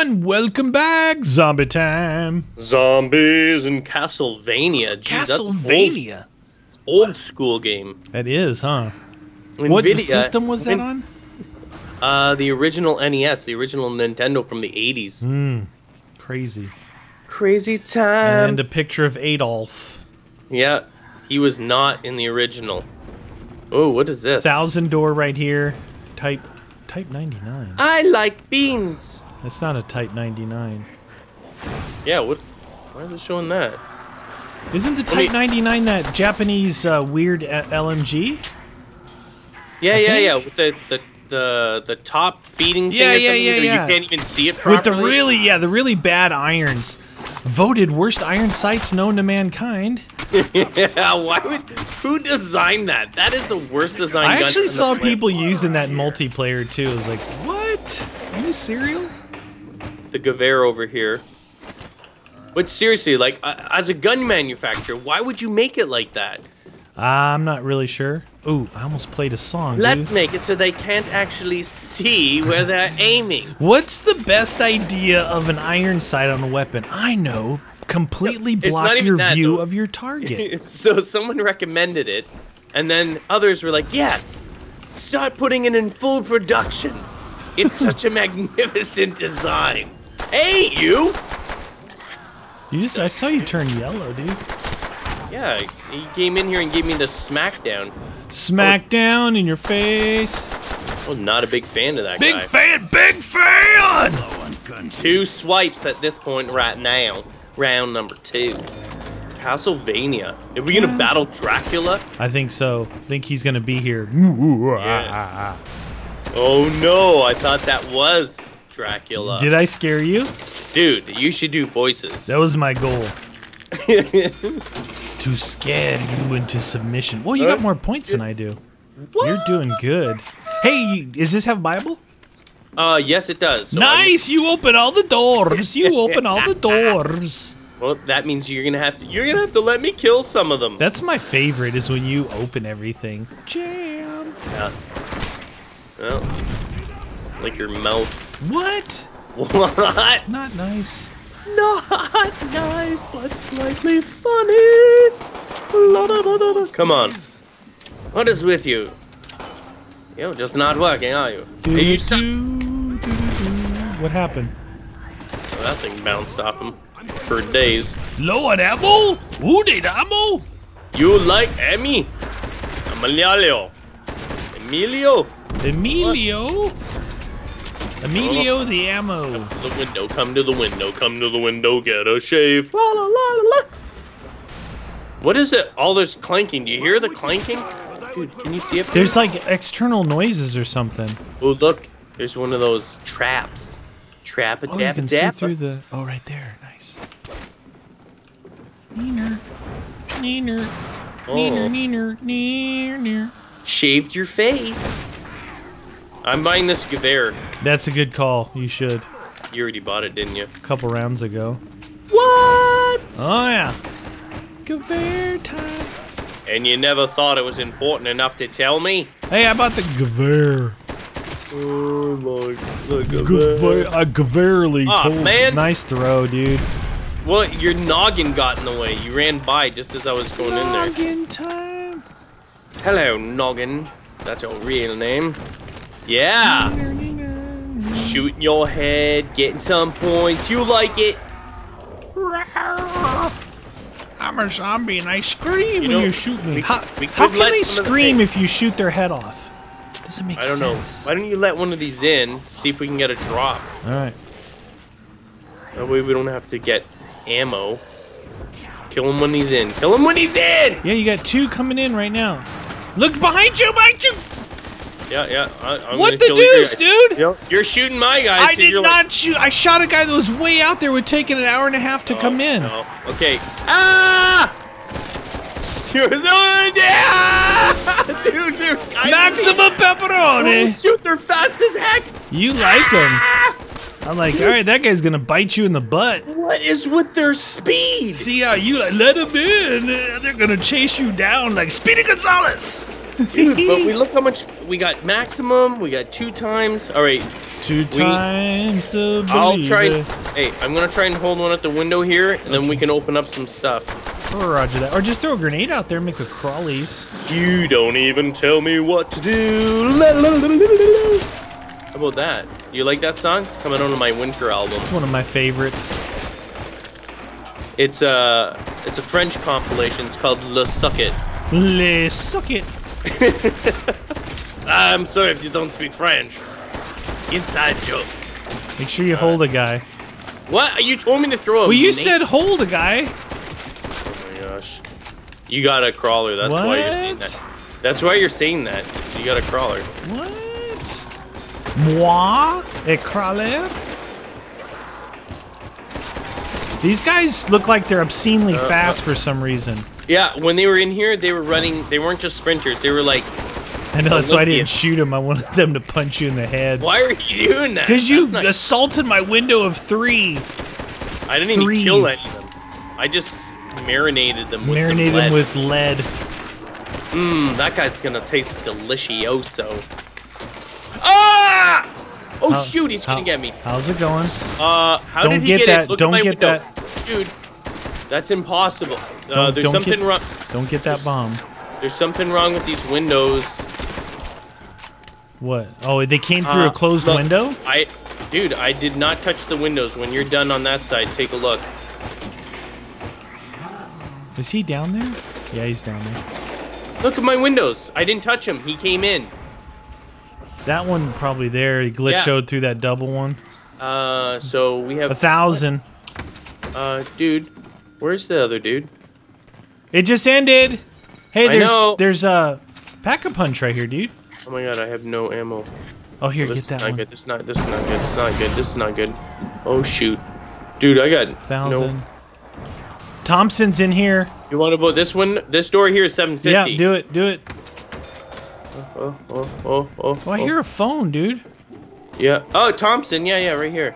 everyone, welcome back. Zombie time. Zombies in Castlevania. Jeez, Castlevania? Old school game. That is, huh? What system was that on? The original NES, the original Nintendo from the 80s. Mm, crazy. Crazy times. And a picture of Adolf. Yeah, he was not in the original. Oh, what is this? 1000 door right here. Type 99. I like beans. That's not a Type 99. Yeah, what? Why is it showing that? Isn't the Type 99 that Japanese weird LMG? Yeah, yeah, with the top feeding thing. Yeah. You can't even see it properly. With the really bad irons. Voted worst iron sights known to mankind. Yeah, who designed that? That is the worst design. I actually saw people using that in multiplayer too. I was like, what? Are you serial? The Gewehr over here. But seriously, like, as a gun manufacturer, why would you make it like that? I'm not really sure. Ooh, I almost played a song. Let's make it so they can't actually see where they're aiming. What's the best idea of an iron sight on a weapon? I know. Completely block your view of your target. So someone recommended it, and then others were like, yes, start putting it in full production. It's such a magnificent design. Hey, you! I saw you turn yellow, dude. Yeah, he came in here and gave me the smackdown. Smackdown in your face. I was not a big fan of that guy. Big fan, big fan! Two swipes at this point right now. Round number 2. Castlevania. Are we gonna battle Dracula? I think so. I think he's gonna be here. Yeah. Oh no, I thought that was Dracula. Did I scare you? Dude, you should do voices. That was my goal. To scare you into submission. Well, you got more points than I do. What? You're doing good. Hey, does this have Bible? Yes, it does. So nice! You open all the doors. You open all the doors. Well, that means you're gonna have to let me kill some of them. That's my favorite, is when you open everything. Jam. Yeah. Well, like your mouth. What? What? Not nice. Not nice, but slightly funny. La, da, da, da, da. Come on. What is with you? You're just not working, are you? You suck. What happened? Well, that thing bounced off him for days. Low on ammo? Who did ammo? You like Emmy? Emilio. Emilio? Emilio? Emilio the ammo. Come to the window, come to the window, come to the window, get a shave. La, la, la, la. What is it? All this clanking. Do you hear the clanking? Dude, can you see it? There's like external noises or something. Oh, look. There's one of those traps. You can see through the... Oh, right there. Nice. Neener. Neener. Neener, neener, neener. Shaved your face. I'm buying this Gewehr. That's a good call. You should. You already bought it, didn't you? A couple rounds ago. What? Oh, yeah. Gewehr time. And you never thought it was important enough to tell me? Hey, I bought the Gewehr. Oh, my Gewehr. I Gewehrly told. Man. Nice throw, dude. Well, your noggin got in the way. You ran by just as I was going in there. Noggin time. Hello, Noggin. That's your real name. Yeah. Shooting your head, getting some points. You like it. I'm a zombie and I scream when you shoot me. How can they scream if you shoot their head off? Doesn't make sense. I don't know. Why don't you let one of these in, see if we can get a drop. Alright. That way we don't have to get ammo. Kill him when he's in. Kill him when he's in! Yeah, you got two coming in right now. Look behind you, Mike! Yeah. I'm what the deuce, dude? Yep. You're shooting my guys. I did not shoot. I shot a guy that was way out there. It would take an hour and a half to come in. No. Okay. Ah! You're the dude, there's guys. Maximum pepperoni. Oh, shoot, they're fast as heck. You like them. I'm like, all right, that guy's going to bite you in the butt. What is with their speed? See how you like, let them in. They're going to chase you down like Speedy Gonzales. Dude, but we look how much we got. Maximum, we got 2 times. All right, 2 times. I'll try. Hey, I'm gonna try and hold one at the window here, and then we can open up some stuff. Roger that. Or just throw a grenade out there, and make a crawlies. You don't even tell me what to do. How about that? You like that song? It's coming onto my winter album. It's one of my favorites. It's a French compilation. It's called Le Suck It. Le Suck It. I'm sorry if you don't speak French. Inside joke. Make sure you hold a guy. What? You told me to throw a grenade. Well, you said hold a guy. Oh my gosh. You got a crawler. That's why you're saying that. That's why you're saying that. You got a crawler. What? Moi? A crawler? These guys look like they're obscenely fast for some reason. Yeah, when they were in here, they were running. They weren't just sprinters. They were like. I know, that's why I didn't shoot them. I wanted them to punch you in the head. Why are you doing that? Because you assaulted my window of 3. I didn't even kill any of them. I just marinated them with some lead. Marinated them with lead. Mmm, that guy's gonna taste delicioso. Ah! Oh, shoot, he's gonna get me. How's it going? How did he get that? Don't get that. Dude, that's impossible. There's something wrong. Don't get that bomb. There's something wrong with these windows. What? Oh, they came through a closed window? Dude, I did not touch the windows. When you're done on that side, take a look. Is he down there? Yeah, he's down there. Look at my windows. I didn't touch him. He came in. That one probably there. He glitched through that double one. So we have 1,000. Dude, where's the other dude? It just ended. Hey, there's a Pack-a-Punch right here, dude. Oh my god, I have no ammo. Oh here, get that one. This is not good. This is not good. This is not good. This is not good. Oh shoot, dude, I got 1,000. No. Thompson's in here. You want to blow this one? This door here is 750. Yeah, do it. Do it. Oh, I hear a phone, dude. Yeah. Oh, Thompson. Yeah, yeah, right here.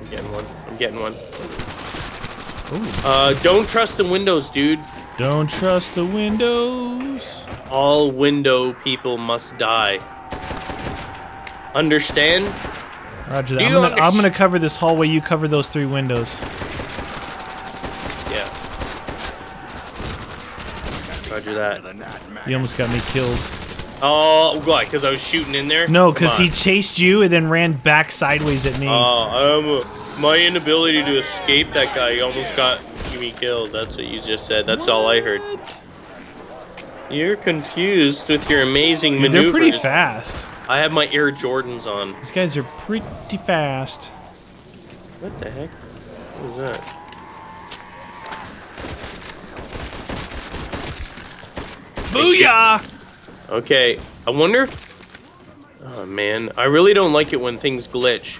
I'm getting one. I'm getting one. Ooh. Don't trust the windows, dude. Don't trust the windows. All window people must die. Understand? Roger that. I'm gonna cover this hallway. You cover those 3 windows. Yeah. Roger that. You almost got me killed. Oh, why? Because I was shooting in there? No, because he chased you and then ran back sideways at me. Oh, my inability to escape that guy almost got me killed. That's what you just said. That's all I heard. You're confused with your amazing maneuvers. They're pretty fast. I have my Air Jordans on. These guys are pretty fast. What the heck? What is that? Booyah! Okay, I wonder if... Oh, man. I really don't like it when things glitch.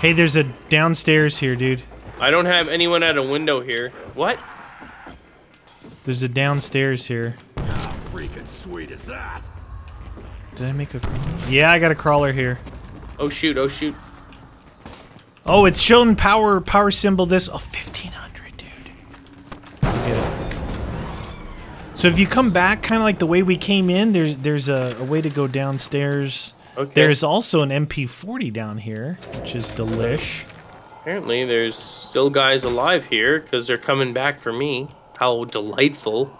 Hey, there's a downstairs here, dude. I don't have anyone at a window here. What? There's a downstairs here. How freaking sweet is that? Did I make a crawler? Yeah, I got a crawler here. Oh, shoot. Oh, shoot. Oh, it's showing power symbol this. Oh, 1,500, dude. Get it. So if you come back kind of like the way we came in, there's a way to go downstairs. Okay. There's also an MP40 down here, which is delish. Apparently there's still guys alive here because they're coming back for me. How delightful.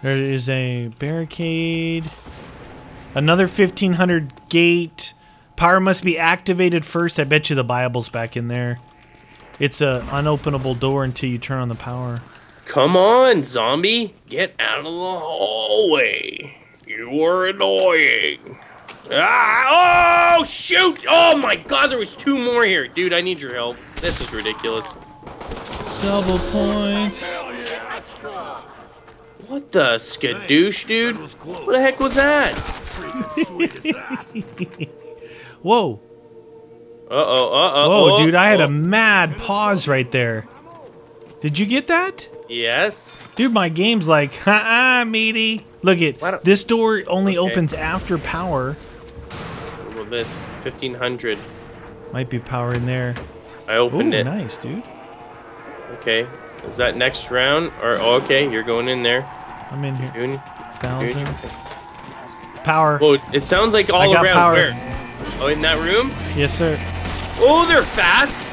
There is a barricade. Another 1,500 gate. Power must be activated first. I bet you the Bible's back in there. It's an unopenable door until you turn on the power. Come on, zombie! Get out of the hallway! You are annoying! Ah! Oh, shoot! Oh my god, there was 2 more here! Dude, I need your help. This is ridiculous. Double points. What the skadoosh, dude? What the heck was that? Whoa. Uh-oh, uh-oh. Whoa, dude, I had a mad pause right there. Did you get that? Yes. Dude, my game's like, ha-ha, meaty. Look at, this door only opens after power. Well, this, 1,500. Might be power in there. I opened it. Nice, dude. Okay. Is that next round? Or oh, okay, you're going in there. I'm in here. Doing, 1,000. Power. Whoa, it sounds like all around. Power. Where? Oh, in that room? Yes, sir. Oh, they're fast.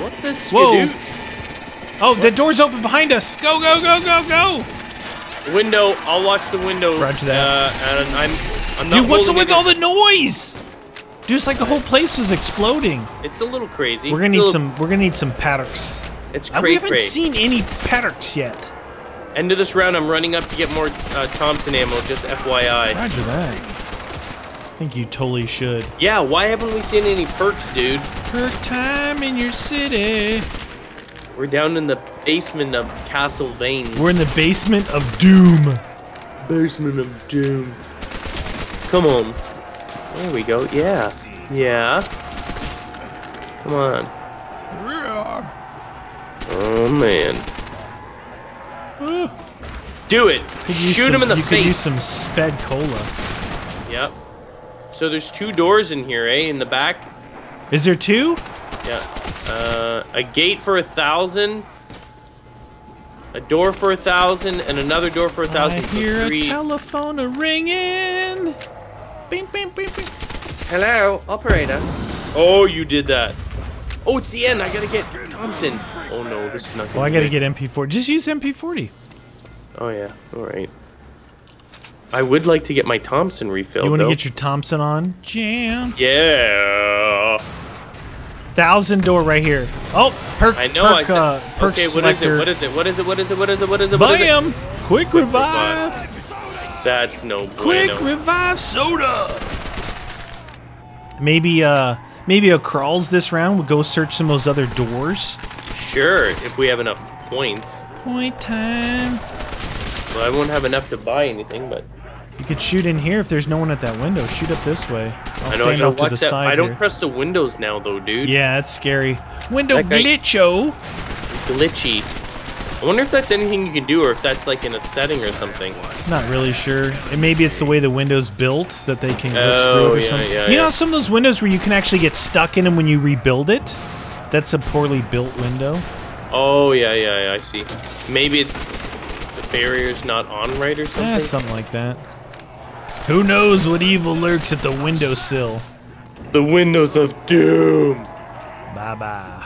What the skidoo? Whoa. Oh, what? The door's open behind us. Go, go, go, go, go. Window. I'll watch the window. Roger that. And I'm not. Dude, what's up with all the noise? Dude, it's like the whole place was exploding. It's a little crazy. We're gonna need some paddocks. It's crazy. We haven't seen any paddocks yet. End of this round, I'm running up to get more Thompson ammo, just FYI. Roger that. I think you totally should. Yeah, why haven't we seen any perks, dude? Perk time in your city. We're down in the basement of Castlevania. We're in the basement of doom. Basement of doom. Come on. There we go. Yeah. Yeah. Come on. Oh, man. Do it! Shoot him in the face! You could use some sped cola. Yep. So there's two doors in here, eh? In the back? Is there two? Yeah. A gate for 1,000. A door for 1,000. And another door for 1,000. I hear a telephone ringing. Beep, beep, beep, beep. Hello, operator. Oh, you did that. Oh, it's the end. I gotta get Thompson. Oh no, this is not good. Well, I gotta get MP40. Just use MP40. Oh yeah, alright. I would like to get my Thompson refilled. You wanna get your Thompson on? Jam. Yeah. 1,000 door right here. Oh, perk. I know. Perk, I said. Perk okay, selector. What is it? What is it? What is it? What is it? What is it? What is it? Bam! Quick revive. That's no bueno. Quick revive soda. Maybe maybe a crawls this round. We'll go search some of those other doors. Sure, if we have enough points. Point time. Well, I won't have enough to buy anything, but... You could shoot in here if there's no one at that window. Shoot up this way. I don't trust the windows now, though, dude. Yeah, it's scary. Window glitcho. Glitchy. I wonder if that's anything you can do, or if that's like in a setting or something. Not really sure. And maybe it's the way the window's built that they can glitch through or something. Yeah, you know some of those windows where you can actually get stuck in them when you rebuild it? That's a poorly built window. Oh, yeah, I see. Maybe it's the barrier's not on right or something? Yeah, something like that. Who knows what evil lurks at the windowsill? The windows of doom. Bye-bye.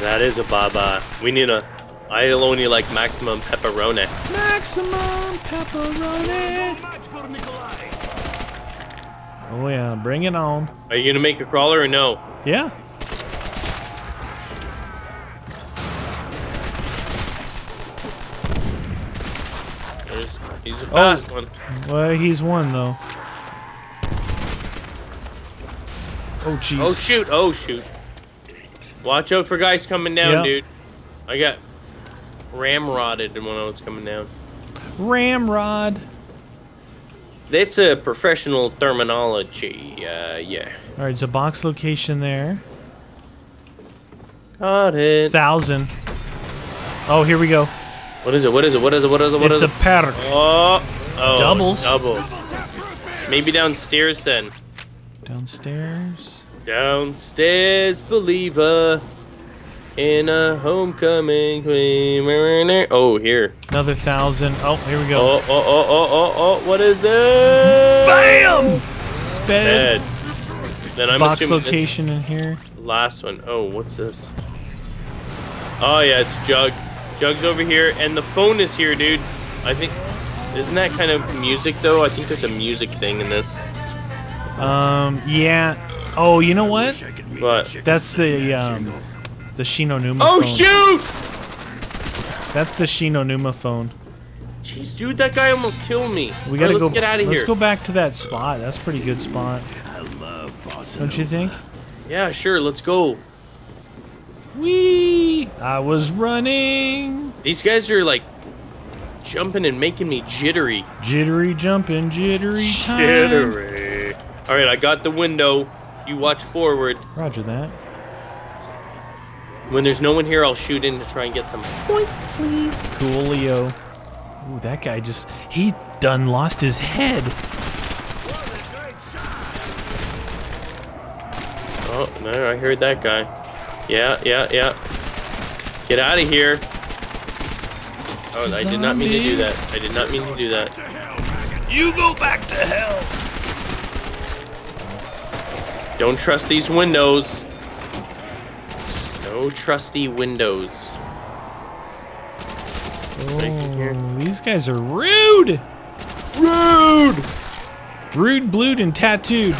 That is a bye-bye. We need a... I'll only like maximum pepperoni. Maximum pepperoni. Oh, yeah, bring it on. Are you going to make a crawler or no? Yeah. He's a fast one. Well, he's one, though. Oh, jeez. Oh, shoot. Oh, shoot. Watch out for guys coming down, dude. I got ramrodded when I was coming down. Ramrod. That's a professional terminology, yeah. All right, it's a box location there. Got it. 1,000. Oh, here we go. What is it? What is it? What is it? What is it? What is it? It's a perk. Oh, oh. Doubles. Double. Maybe downstairs then. Downstairs. Downstairs, believer. In a homecoming queen. Oh, here. Another 1,000. Oh, here we go. Oh, oh, oh, oh, oh, oh. What is it? Bam! Sped. Then I'm box location this in here. Last one. Oh, what's this? Oh, yeah, it's Jug. Jug's over here, and the phone is here, dude. I think... Isn't that kind of music, though? I think there's a music thing in this. Yeah. Oh, you know what? What? That's the Shi No Numa phone. Oh, shoot! That's the Shi No Numa phone. Jeez, dude, that guy almost killed me. We gotta let's get out of here. Let's go back to that spot. That's a pretty good spot. I love Boston. Don't you think? Yeah, sure. Let's go. Wee! I was running. These guys are like jumping and making me jittery. Jittery jumping, jittery time. Jittery. All right, I got the window. You watch forward. Roger that. When there's no one here, I'll shoot in to try and get some points, please. Coolio. Ooh, that guy just—he done lost his head. Oh no! I heard that guy. Yeah. Get out of here. Oh, I did not mean to do that. I did not mean to do that. You go back to hell. Don't trust these windows. No trusty windows. Oh, these guys are rude. Rude, blued, and tattooed. No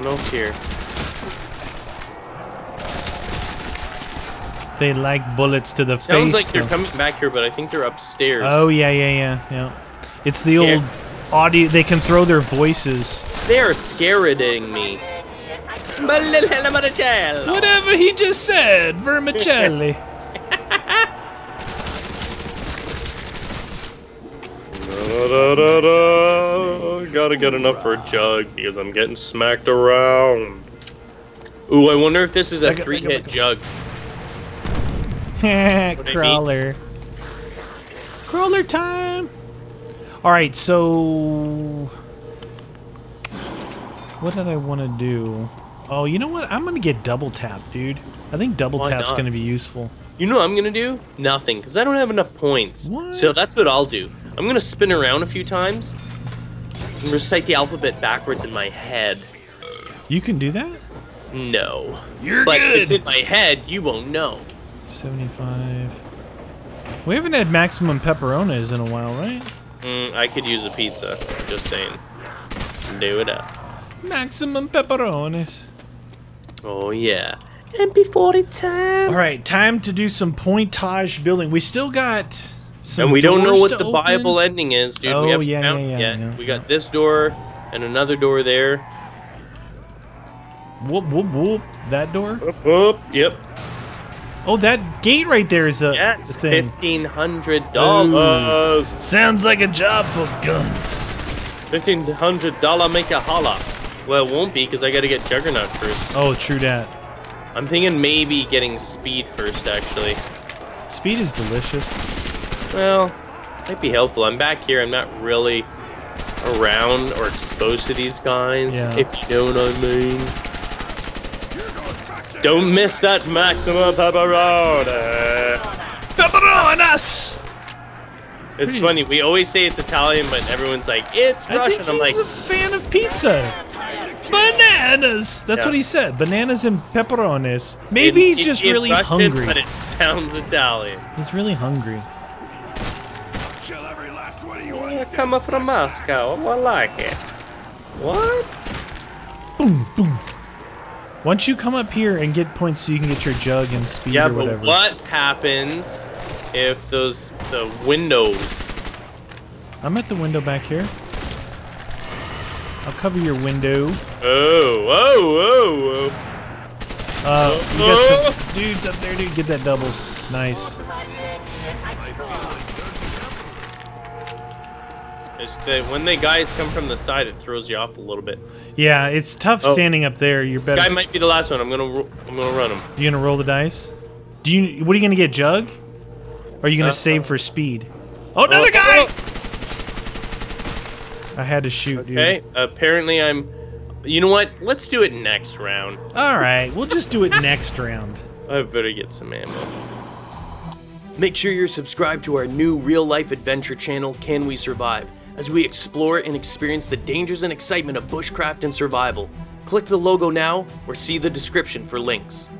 one else here. They like bullets to the face. Sounds like they're coming back here, but I think they're upstairs. Oh, yeah. It's the old audio. They can throw their voices. They're scaring me. Whatever he just said, vermicelli. Gotta get enough for a jug because I'm getting smacked around. Ooh, I wonder if this is a three-hit jug. Crawler. Crawler time! Alright, so... what did I want to do? Oh, you know what? I'm going to get double tap, dude. I think double tap's going to be useful. You know what I'm going to do? Nothing, because I don't have enough points. What? So that's what I'll do. I'm going to spin around a few times and recite the alphabet backwards in my head. You can do that? No. You're good! But if it's in my head, you won't know. 75. We haven't had maximum pepperonis in a while, right? I could use a pizza. Just saying. Do it up. Maximum pepperonis. Oh, yeah. MP40 time. All right, time to do some pointage building. We still got some and we don't know what the open. Bible ending is, dude. Oh, we yeah. We got this door and another door there. Whoop, whoop, whoop. That door? Whoop, whoop. Yep. Oh, that gate right there is a thing. $1,500. Sounds like a job for guns. $1,500 make a holla. Well, it won't be because I got to get Juggernaut first. Oh, true that. I'm thinking maybe getting Speed first, actually. Speed is delicious. Well, might be helpful. I'm back here. I'm not really around or exposed to these guys, if you know what I mean. Don't miss that maximum pepperoni. Pepperonis! It's funny, we always say it's Italian, but everyone's like, it's Russian. I'm like, he's a fan of pizza. Bananas! That's what he said. Bananas and pepperonis. Maybe he's just really hungry. But it sounds Italian. He's really hungry. Kill every last one of you. I come from Moscow. I like it. What? Boom, boom. Once you come up here and get points so you can get your jug and speed or whatever. Yeah, but what happens if the windows... I'm at the window back here. I'll cover your window. Oh. You got some dudes up there, dude. Get that doubles. Nice. It's when the guys come from the side, it throws you off a little bit. Yeah, it's tough standing up there. You're better. This guy might be the last one. I'm gonna run him. You gonna roll the dice? Do you? What are you gonna get, Jug? Or are you gonna save for speed? Oh, another guy! I had to shoot, dude. Okay. Apparently, I'm. You know what? Let's do it next round. All right, we'll just do it next round. I better get some ammo. Make sure you're subscribed to our new real-life adventure channel, Can We Survive? As we explore and experience the dangers and excitement of bushcraft and survival. Click the logo now or see the description for links.